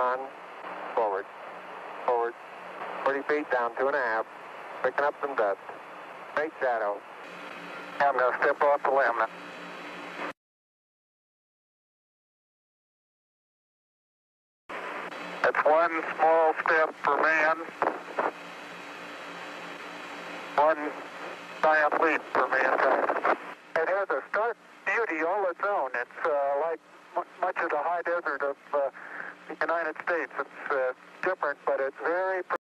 On, forward, 40 feet down, 2.5, picking up some dust, nice shadow. I'm going to step off the limb now. That's one small step for man, one giant leap for mankind. It has a stark beauty all its own. It's like much of the high desert of United States. It's different, but it's very